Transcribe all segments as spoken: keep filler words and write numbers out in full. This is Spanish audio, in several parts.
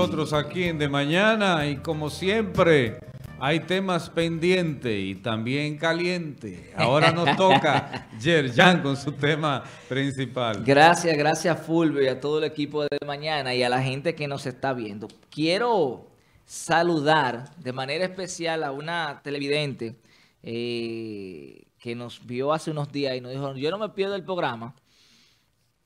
nosotros aquí en De Mañana y como siempre hay temas pendientes y también calientes. Ahora nos toca Yerjan con su tema principal. Gracias, gracias Fulvio y a todo el equipo de De Mañana y a la gente que nos está viendo. Quiero saludar de manera especial a una televidente eh, que nos vio hace unos días y nos dijo, yo no me pierdo el programa.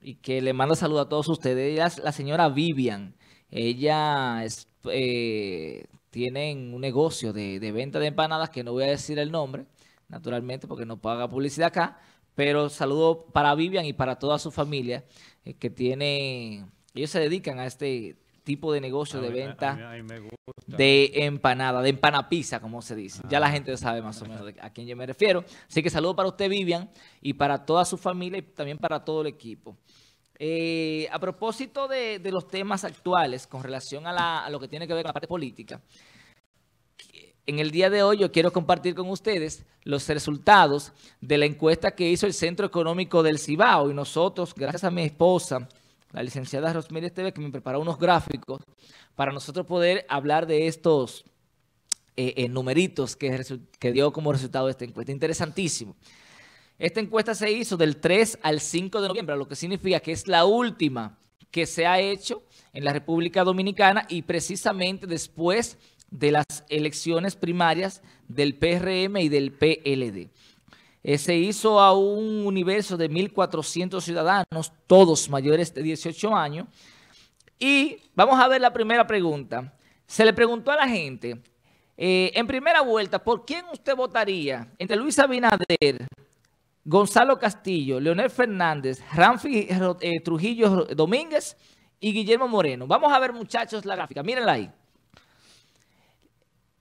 Y que le mando saludos a todos ustedes. Ella es la señora Vivian. Ella es, eh, tiene un negocio de, de venta de empanadas, que no voy a decir el nombre, naturalmente, porque no paga publicidad acá. Pero saludo para Vivian y para toda su familia, eh, que tiene, ellos se dedican a este tipo de negocio a de mí, venta a mí, a mí me gusta. De empanada, de empanapizza, como se dice. Ah. Ya la gente sabe más o menos a quién yo me refiero. Así que saludo para usted, Vivian, y para toda su familia y también para todo el equipo. Eh, a propósito de, de los temas actuales con relación a, la, a lo que tiene que ver con la parte política, en el día de hoy yo quiero compartir con ustedes los resultados de la encuesta que hizo el Centro Económico del Cibao y nosotros, gracias a mi esposa, la licenciada Rosmery Estévez, que me preparó unos gráficos para nosotros poder hablar de estos eh, eh, numeritos que, que dio como resultado de esta encuesta. Interesantísimo. Esta encuesta se hizo del tres al cinco de noviembre, lo que significa que es la última que se ha hecho en la República Dominicana y precisamente después de las elecciones primarias del P R M y del P L D. Eh, se hizo a un universo de mil cuatrocientos ciudadanos, todos mayores de dieciocho años. Y vamos a ver la primera pregunta. Se le preguntó a la gente, eh, en primera vuelta, ¿por quién usted votaría entre Luis Abinader, Gonzalo Castillo, Leonel Fernández, Ramfis eh, Trujillo Domínguez y Guillermo Moreno? Vamos a ver, muchachos, la gráfica. Mírenla ahí.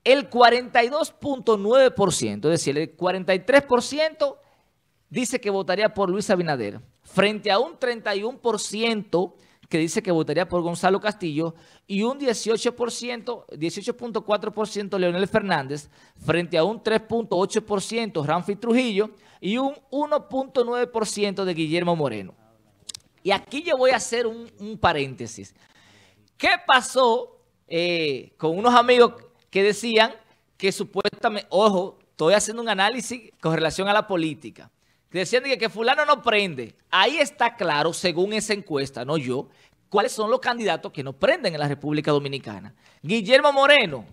El cuarenta y dos punto nueve por ciento, es decir, el cuarenta y tres por ciento dice que votaría por Luis Abinader, frente a un treinta y uno por ciento que dice que votaría por Gonzalo Castillo y un dieciocho por ciento, dieciocho punto cuatro por ciento Leonel Fernández, frente a un tres punto ocho por ciento Ramfis Trujillo y un uno punto nueve por ciento de Guillermo Moreno. Y aquí yo voy a hacer un, un paréntesis. ¿Qué pasó eh, con unos amigos que decían que supuestamente, ojo, estoy haciendo un análisis con relación a la política, que decían que, que fulano no prende? Ahí está claro, según esa encuesta, no yo, cuáles son los candidatos que no prenden en la República Dominicana. Guillermo Moreno,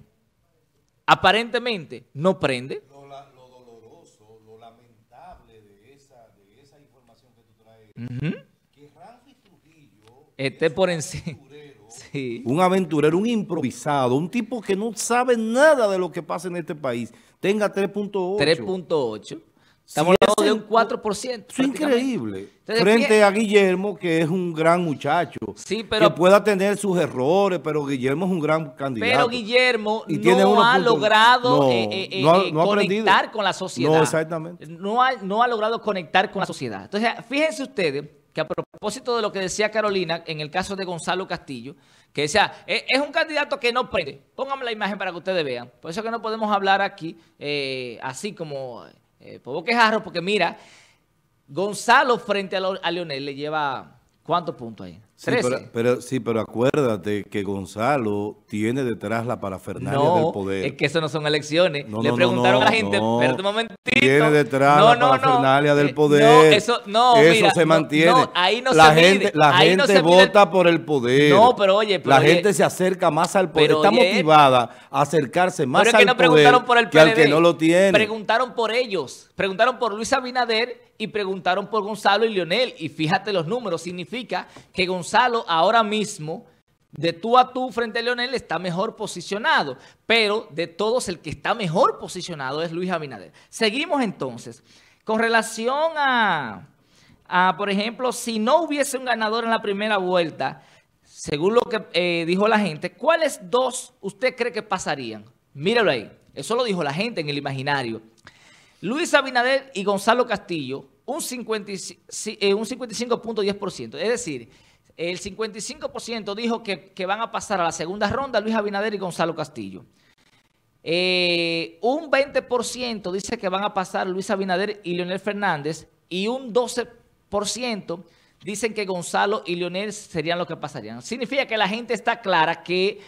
aparentemente, no prende. Lo, la, lo doloroso, lo lamentable de esa, de esa información que tú traes, uh-huh. que Ramfis Trujillo esté por encima. Sí. Un aventurero, un improvisado, un tipo que no sabe nada de lo que pasa en este país, tenga tres punto ocho. tres punto ocho. Estamos sí, hablando de un cuatro por ciento. Es increíble. Entonces, frente ¿quién? a Guillermo, que es un gran muchacho, sí, pero, que pueda tener sus errores, pero Guillermo es un gran candidato. Pero Guillermo y no ha logrado no, eh, eh, no ha, eh, no conectar ha con la sociedad. No, exactamente. No ha, no ha logrado conectar con la sociedad. Entonces, fíjense ustedes que a propósito de lo que decía Carolina, en el caso de Gonzalo Castillo, que decía, es un candidato que no prende. Pónganme la imagen para que ustedes vean. Por eso que no podemos hablar aquí eh, así como eh, por boquejarro, porque mira, Gonzalo frente a, lo, a Leonel le lleva, ¿cuántos puntos ahí? Sí, trece. Pero, pero, sí, pero acuérdate que Gonzalo tiene detrás la parafernalia no, del poder. Es que eso no son elecciones. No, le no, preguntaron no, a la gente, no, pero un momentito. Tiene detrás no, la no, parafernalia no, del poder. No, eso no, eso mira, se mantiene. No, no, ahí no la se gente, mide. La ahí gente no se vota mide. por el poder. No, pero oye. Pero, la oye, gente se acerca más al poder. Pero, Está oye, motivada a acercarse más pero al que no poder preguntaron por el P L D, que al que no lo tiene. Preguntaron por ellos. Preguntaron por Luis Abinader y preguntaron por Gonzalo y Leonel. Y fíjate los números. Significa que Gonzalo Gonzalo ahora mismo, de tú a tú frente a Leonel, está mejor posicionado. Pero de todos, el que está mejor posicionado es Luis Abinader. Seguimos entonces. Con relación a, a, por ejemplo, si no hubiese un ganador en la primera vuelta, según lo que eh, dijo la gente, ¿cuáles dos usted cree que pasarían? Míralo ahí. Eso lo dijo la gente en el imaginario. Luis Abinader y Gonzalo Castillo, un cincuenta y cinco punto diez por ciento. Es decir, el cincuenta y cinco por ciento dijo que, que van a pasar a la segunda ronda Luis Abinader y Gonzalo Castillo. Eh, un veinte por ciento dice que van a pasar Luis Abinader y Leonel Fernández y un doce por ciento Dicen que Gonzalo y Leonel serían los que pasarían. Significa que la gente está clara que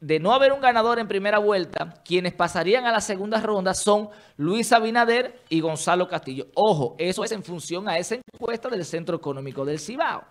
de no haber un ganador en primera vuelta, quienes pasarían a la segunda ronda son Luis Abinader y Gonzalo Castillo. Ojo, eso es en función a esa encuesta del Centro Económico del Cibao.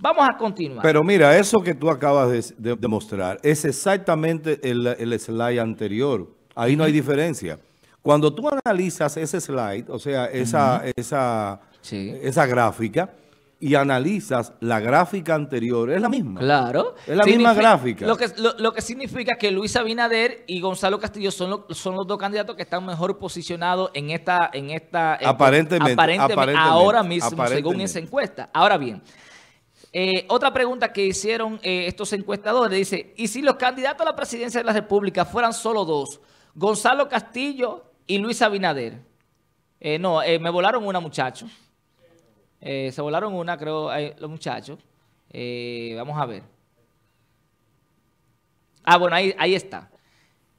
Vamos a continuar. Pero mira, eso que tú acabas de demostrar es exactamente el, el slide anterior. Ahí no hay diferencia. Cuando tú analizas ese slide, o sea, esa, uh-huh. esa, sí. esa gráfica, y analizas la gráfica anterior, es la misma. Claro. Es la significa, misma gráfica. Lo que, lo, lo que significa que Luis Abinader y Gonzalo Castillo son, lo, son los dos candidatos que están mejor posicionados en esta... En esta aparentemente, aparentemente, aparentemente. Ahora mismo, aparentemente. Según esa encuesta. Ahora bien, eh, otra pregunta que hicieron eh, estos encuestadores, dice, ¿y si los candidatos a la presidencia de la República fueran solo dos? Gonzalo Castillo y Luis Abinader. Eh, no, eh, me volaron una, muchacho. Eh, se volaron una, creo, eh, los muchachos. Eh, vamos a ver. Ah, bueno, ahí, ahí está.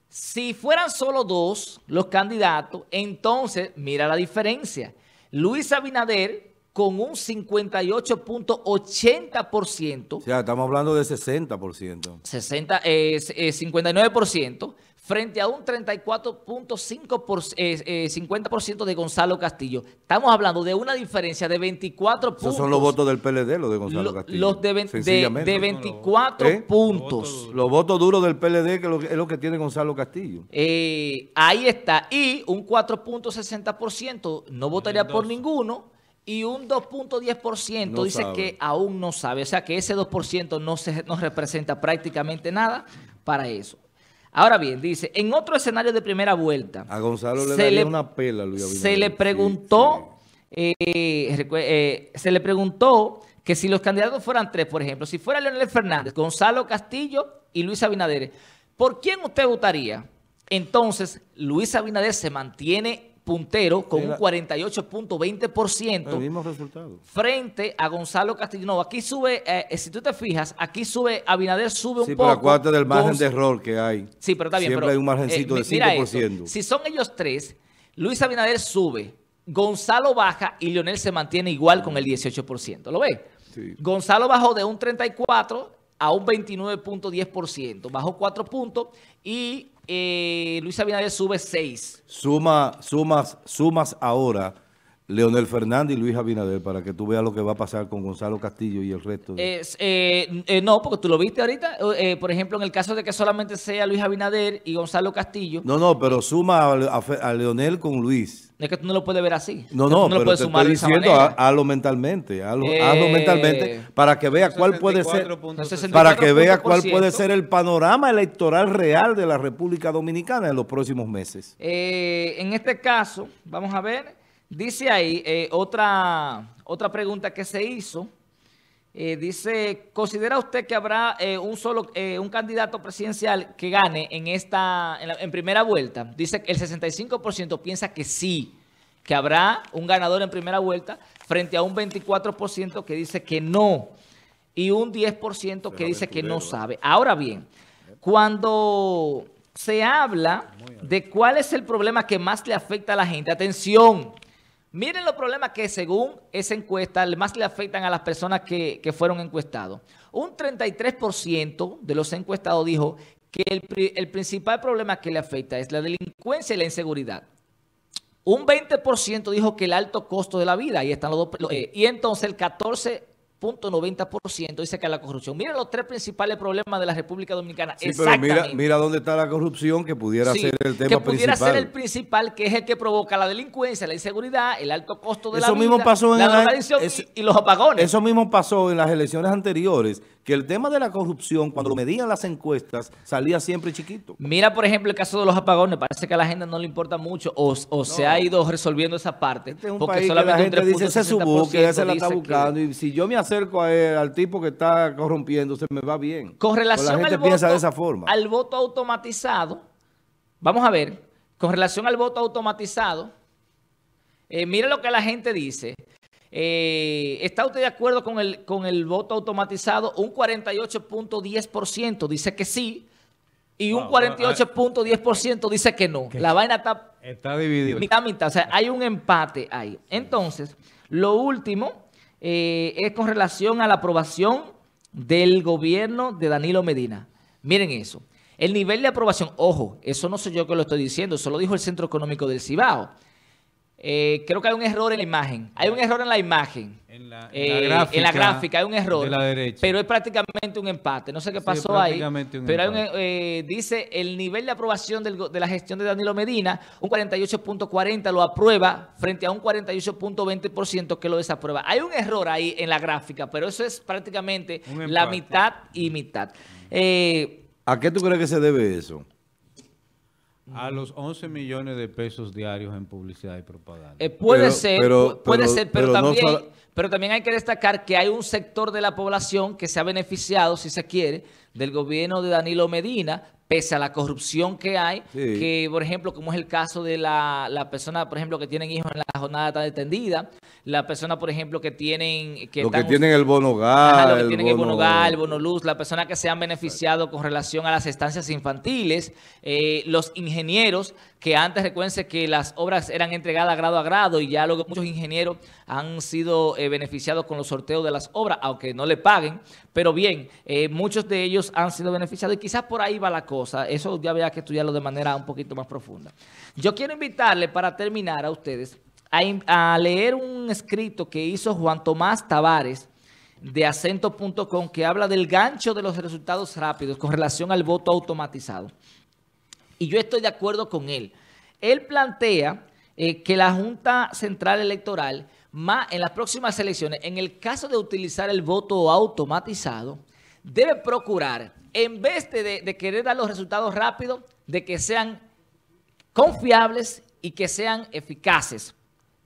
Si fueran solo dos los candidatos, entonces, mira la diferencia. Luis Abinader con un cincuenta y ocho punto ochenta por ciento. O sea, estamos hablando de sesenta por ciento. sesenta, eh, eh, cincuenta y nueve por ciento. Frente a un treinta y cuatro punto cinco por ciento eh, eh, cincuenta por ciento de Gonzalo Castillo. Estamos hablando de una diferencia de veinticuatro puntos. Esos son los votos del P L D, los de Gonzalo lo, Castillo. Los de, de, de veinticuatro ¿Eh? puntos. Los votos duros del P L D, que es lo que tiene Gonzalo Castillo. Eh, ahí está. Y un cuatro punto sesenta por ciento no votaría por ninguno. Y un dos punto diez por ciento no dice sabe. Que aún no sabe. O sea que ese dos por ciento no, se, no representa prácticamente nada para eso. Ahora bien, dice, en otro escenario de primera vuelta... A Gonzalo le daría le, una pela, Luis Abinader. Se le preguntó... Sí, sí. Eh, eh, se le preguntó que si los candidatos fueran tres, por ejemplo, si fuera Leonel Fernández, Gonzalo Castillo y Luis Abinader, ¿por quién usted votaría? Entonces, Luis Abinader se mantiene puntero con un cuarenta y ocho punto veinte por ciento. El mismo resultado. Frente a Gonzalo Castillo. No, aquí sube, eh, si tú te fijas, aquí sube, Abinader sube un sí, poco. Sí, pero acuérdate del margen Gonz... de error que hay. Sí, pero está bien. Siempre pero, hay un margencito eh, de cinco por ciento. Si son ellos tres, Luis Abinader sube, Gonzalo baja y Leonel se mantiene igual con el dieciocho por ciento. ¿Lo ves? Sí. Gonzalo bajó de un treinta y cuatro por ciento a un veintinueve punto diez por ciento. Bajó cuatro puntos y... Eh, Luis Abinader sube seis. Suma, sumas, sumas ahora Leonel Fernández y Luis Abinader para que tú veas lo que va a pasar con Gonzalo Castillo y el resto. De... Eh, eh, eh, no, porque tú lo viste ahorita. Eh, por ejemplo, en el caso de que solamente sea Luis Abinader y Gonzalo Castillo. No, no, pero suma a, a, a Leonel con Luis. Es que tú no lo puedes ver así. No, no, no pero te estoy diciendo, hazlo mentalmente, hazlo eh, mentalmente para que vea cuál puede ser, para que vea cuál puede ser el panorama electoral real de la República Dominicana en los próximos meses. Eh, en este caso, vamos a ver, dice ahí eh, otra, otra pregunta que se hizo. Eh, dice, ¿considera usted que habrá eh, un solo eh, un candidato presidencial que gane en esta en, la, en primera vuelta? Dice que el sesenta y cinco por ciento piensa que sí, que habrá un ganador en primera vuelta, frente a un veinticuatro por ciento que dice que no y un diez por ciento que dice que no sabe. Ahora bien, cuando se habla de cuál es el problema que más le afecta a la gente, atención. Miren los problemas que según esa encuesta más le afectan a las personas que, que fueron encuestados. Un treinta y tres por ciento de los encuestados dijo que el, el principal problema que le afecta es la delincuencia y la inseguridad. Un veinte por ciento dijo que el alto costo de la vida, ahí están los dos. Eh, y entonces el catorce punto noventa por ciento dice que la corrupción. Miren los tres principales problemas de la República Dominicana. Sí, exactamente. Pero mira, mira dónde está la corrupción, que pudiera sí, ser el tema que pudiera principal. Ser el principal, que es el que provoca la delincuencia, la inseguridad, el alto costo de eso la mismo vida, pasó en la drogadicción y, y los apagones. Eso mismo pasó en las elecciones anteriores, que el tema de la corrupción, cuando lo medían las encuestas, salía siempre chiquito. Mira, por ejemplo, el caso de los apagones. Parece que a la gente no le importa mucho o, o no, se ha ido resolviendo esa parte. Este es un porque país solamente que la gente dice, se subió, que ya se la está buscando que... y si yo me acerco a él, al tipo que está corrompiéndose, me va bien. Con relación la gente al, piensa voto, de esa forma. Al voto automatizado, vamos a ver, con relación al voto automatizado, eh, mira lo que la gente dice. Eh, ¿Está usted de acuerdo con el, con el voto automatizado? Un cuarenta y ocho punto diez por ciento dice que sí y un cuarenta y ocho punto diez por ciento dice que no. La vaina está, está dividida. Mitad, mitad. O sea, hay un empate ahí. Entonces, lo último... eh, es con relación a la aprobación del gobierno de Danilo Medina. Miren eso. El nivel de aprobación, ojo, eso no soy yo que lo estoy diciendo, eso lo dijo el Centro Económico del Cibao. Eh, creo que hay un error en la imagen. Hay un error en la imagen. En la, en la, eh, gráfica, en la gráfica hay un error. De la derecha. Pero es prácticamente un empate. No sé qué pasó sí, ahí. Pero hay un, eh, dice el nivel de aprobación del, de la gestión de Danilo Medina, un cuarenta y ocho punto cuarenta lo aprueba frente a un cuarenta y ocho punto veinte por ciento que lo desaprueba. Hay un error ahí en la gráfica, pero eso es prácticamente la mitad y mitad. Eh, ¿A qué tú crees que se debe eso? A los once millones de pesos diarios en publicidad y propaganda. Eh, puede pero, ser, pero, puede pero, ser, pero, pero también, no... pero también hay que destacar que hay un sector de la población que se ha beneficiado, si se quiere, del gobierno de Danilo Medina, pese a la corrupción que hay, sí. que, por ejemplo, como es el caso de la, la persona, por ejemplo, que tienen hijos en la jornada tan extendida, la persona, por ejemplo, que tienen... que, están, que tienen el bono gas, el, el bono gas, el bono luz, la persona que se han beneficiado Exacto. con relación a las estancias infantiles, eh, los ingenieros, que antes recuérdense que las obras eran entregadas grado a grado y ya luego muchos ingenieros han sido eh, beneficiados con los sorteos de las obras, aunque no le paguen, pero bien, eh, muchos de ellos han sido beneficiados y quizás por ahí va la cosa. O sea, eso ya había que estudiarlo de manera un poquito más profunda. Yo quiero invitarle para terminar a ustedes a, a leer un escrito que hizo Juan Tomás Tavares de Acento punto com que habla del gancho de los resultados rápidos con relación al voto automatizado. Y yo estoy de acuerdo con él. Él plantea eh, que la Junta Central Electoral más en las próximas elecciones, en el caso de utilizar el voto automatizado, debe procurar, en vez de, de querer dar los resultados rápidos, de que sean confiables y que sean eficaces.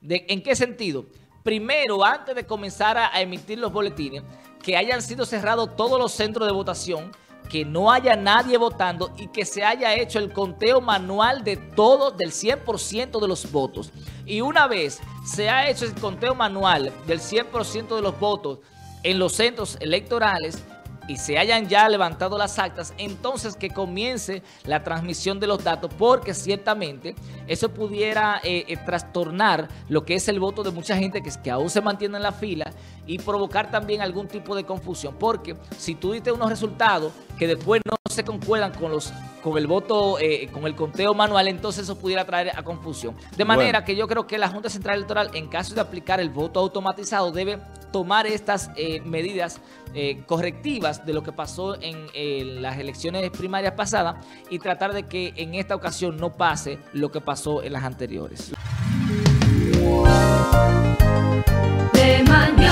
¿De, ¿En qué sentido? Primero, antes de comenzar a, a emitir los boletines, que hayan sido cerrados todos los centros de votación, que no haya nadie votando y que se haya hecho el conteo manual de todos, del cien por ciento de los votos. Y una vez se ha hecho el conteo manual del cien por ciento de los votos en los centros electorales, y se hayan ya levantado las actas, entonces que comience la transmisión de los datos, porque ciertamente eso pudiera eh, eh, trastornar lo que es el voto de mucha gente que, que aún se mantiene en la fila y provocar también algún tipo de confusión, porque si tú diste unos resultados que después no se concuerdan con los con el voto, eh, con el conteo manual, entonces eso pudiera traer a confusión. De manera bueno. que yo creo que la Junta Central Electoral, en caso de aplicar el voto automatizado, debe tomar estas eh, medidas eh, correctivas de lo que pasó en eh, las elecciones primarias pasadas y tratar de que en esta ocasión no pase lo que pasó en las anteriores. De mañana.